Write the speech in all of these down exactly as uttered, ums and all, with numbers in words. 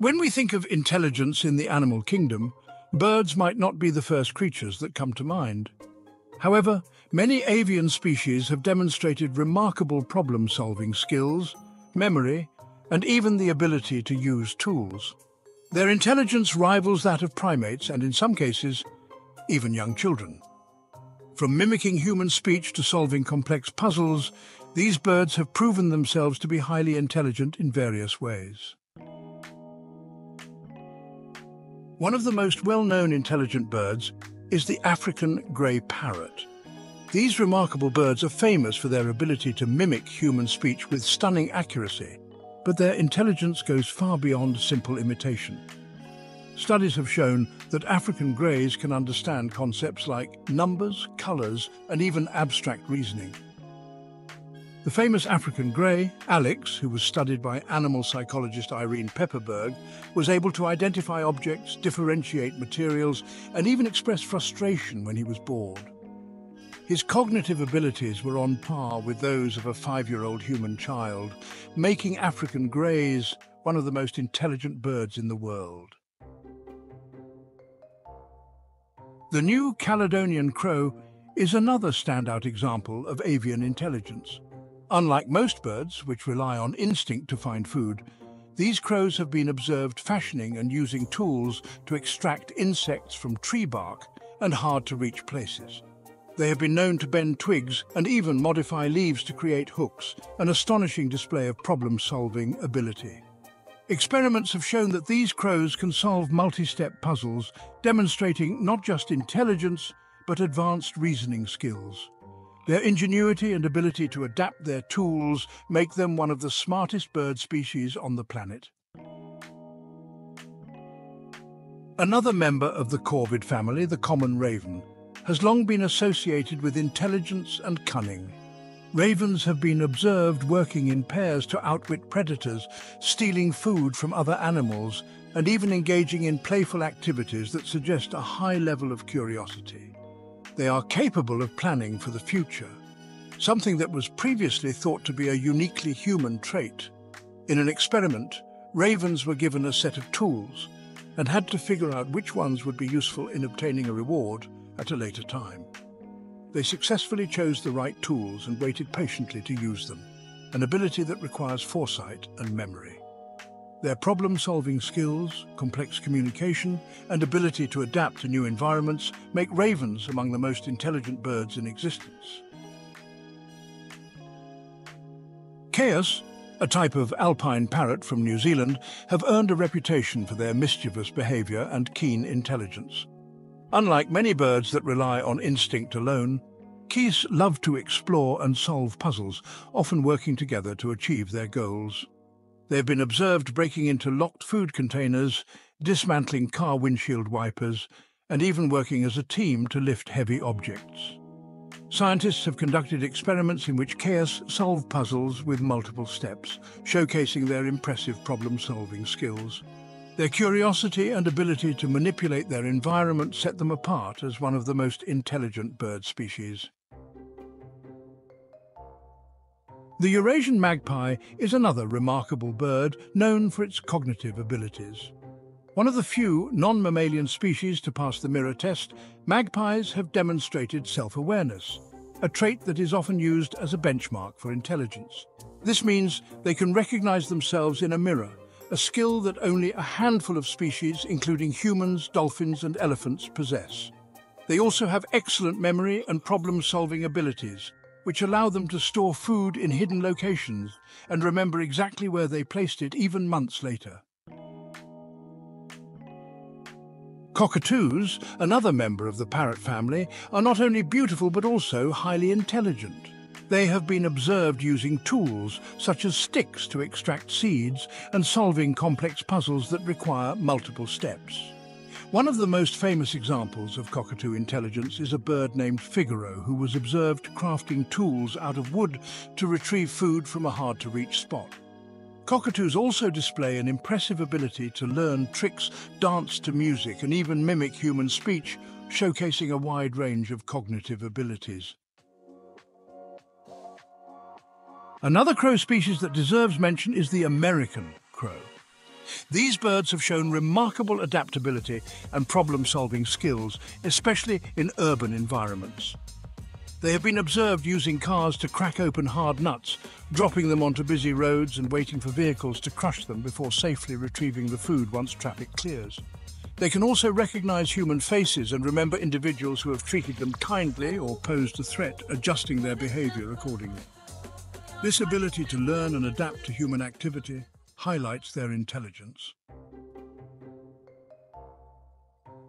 When we think of intelligence in the animal kingdom, birds might not be the first creatures that come to mind. However, many avian species have demonstrated remarkable problem-solving skills, memory, and even the ability to use tools. Their intelligence rivals that of primates and, in some cases, even young children. From mimicking human speech to solving complex puzzles, these birds have proven themselves to be highly intelligent in various ways. One of the most well-known intelligent birds is the African grey parrot. These remarkable birds are famous for their ability to mimic human speech with stunning accuracy, but their intelligence goes far beyond simple imitation. Studies have shown that African greys can understand concepts like numbers, colours, and even abstract reasoning. The famous African grey, Alex, who was studied by animal psychologist Irene Pepperberg, was able to identify objects, differentiate materials, and even express frustration when he was bored. His cognitive abilities were on par with those of a five-year-old human child, making African greys one of the most intelligent birds in the world. The New Caledonian Crow is another standout example of avian intelligence. Unlike most birds, which rely on instinct to find food, these crows have been observed fashioning and using tools to extract insects from tree bark and hard-to-reach places. They have been known to bend twigs and even modify leaves to create hooks, an astonishing display of problem-solving ability. Experiments have shown that these crows can solve multi-step puzzles, demonstrating not just intelligence, but advanced reasoning skills. Their ingenuity and ability to adapt their tools make them one of the smartest bird species on the planet. Another member of the Corvid family, the common raven, has long been associated with intelligence and cunning. Ravens have been observed working in pairs to outwit predators, stealing food from other animals, and even engaging in playful activities that suggest a high level of curiosity. They are capable of planning for the future, something that was previously thought to be a uniquely human trait. In an experiment, ravens were given a set of tools and had to figure out which ones would be useful in obtaining a reward at a later time. They successfully chose the right tools and waited patiently to use them, an ability that requires foresight and memory. Their problem-solving skills, complex communication, and ability to adapt to new environments make ravens among the most intelligent birds in existence. Keas, a type of alpine parrot from New Zealand, have earned a reputation for their mischievous behaviour and keen intelligence. Unlike many birds that rely on instinct alone, Keas love to explore and solve puzzles, often working together to achieve their goals. They've been observed breaking into locked food containers, dismantling car windshield wipers, and even working as a team to lift heavy objects. Scientists have conducted experiments in which Keas solve puzzles with multiple steps, showcasing their impressive problem-solving skills. Their curiosity and ability to manipulate their environment set them apart as one of the most intelligent bird species. The Eurasian magpie is another remarkable bird known for its cognitive abilities. One of the few non-mammalian species to pass the mirror test, magpies have demonstrated self-awareness, a trait that is often used as a benchmark for intelligence. This means they can recognize themselves in a mirror, a skill that only a handful of species, including humans, dolphins, and elephants, possess. They also have excellent memory and problem-solving abilities, which allow them to store food in hidden locations and remember exactly where they placed it even months later. Cockatoos, another member of the parrot family, are not only beautiful but also highly intelligent. They have been observed using tools such as sticks to extract seeds and solving complex puzzles that require multiple steps. One of the most famous examples of cockatoo intelligence is a bird named Figaro, who was observed crafting tools out of wood to retrieve food from a hard-to-reach spot. Cockatoos also display an impressive ability to learn tricks, dance to music, and even mimic human speech, showcasing a wide range of cognitive abilities. Another crow species that deserves mention is the American crow. These birds have shown remarkable adaptability and problem-solving skills, especially in urban environments. They have been observed using cars to crack open hard nuts, dropping them onto busy roads and waiting for vehicles to crush them before safely retrieving the food once traffic clears. They can also recognize human faces and remember individuals who have treated them kindly or posed a threat, adjusting their behavior accordingly. This ability to learn and adapt to human activity highlights their intelligence.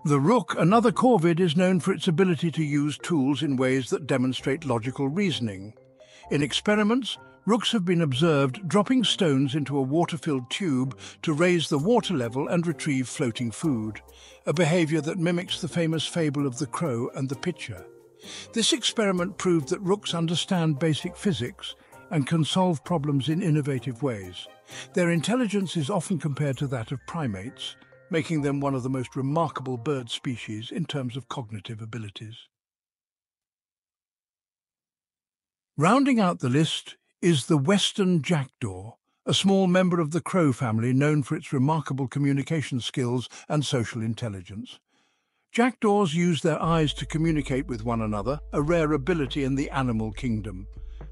The rook, another corvid, is known for its ability to use tools in ways that demonstrate logical reasoning. In experiments, rooks have been observed dropping stones into a water-filled tube to raise the water level and retrieve floating food, a behavior that mimics the famous fable of the crow and the pitcher. This experiment proved that rooks understand basic physics and can solve problems in innovative ways. Their intelligence is often compared to that of primates, making them one of the most remarkable bird species in terms of cognitive abilities. Rounding out the list is the Western Jackdaw, a small member of the crow family known for its remarkable communication skills and social intelligence. Jackdaws use their eyes to communicate with one another, a rare ability in the animal kingdom.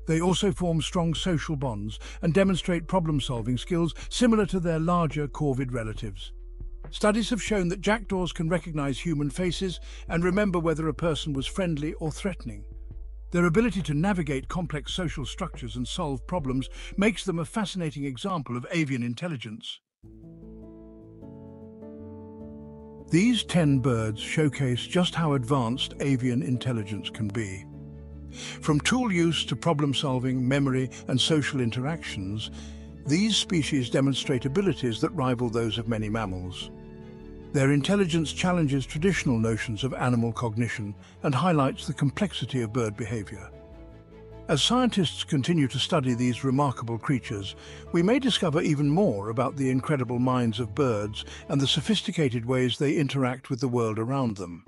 They also form strong social bonds and demonstrate problem-solving skills similar to their larger corvid relatives. Studies have shown that jackdaws can recognize human faces and remember whether a person was friendly or threatening. Their ability to navigate complex social structures and solve problems makes them a fascinating example of avian intelligence. These ten birds showcase just how advanced avian intelligence can be. From tool use to problem-solving, memory, and social interactions, these species demonstrate abilities that rival those of many mammals. Their intelligence challenges traditional notions of animal cognition and highlights the complexity of bird behavior. As scientists continue to study these remarkable creatures, we may discover even more about the incredible minds of birds and the sophisticated ways they interact with the world around them.